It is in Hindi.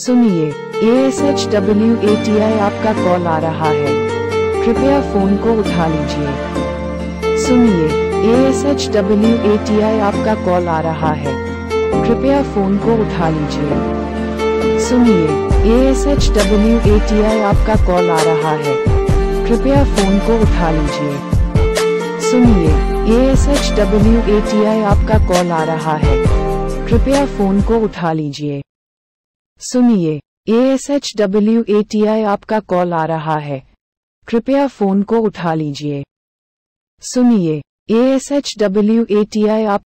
सुनिए, ASHWATI आपका कॉल आ रहा है, कृपया फोन को उठा लीजिए। सुनिए, ASHWATI आपका कॉल आ रहा है, कृपया फोन को उठा लीजिए। सुनिए, ASHWATI आपका कॉल आ रहा है, कृपया फोन को उठा लीजिए। सुनिए, ASHWATI आपका कॉल आ रहा है, कृपया फोन को उठा लीजिए। सुनिए, ASHWATI आपका कॉल आ रहा है, कृपया फोन को उठा लीजिए। सुनिए, ASHWATI आप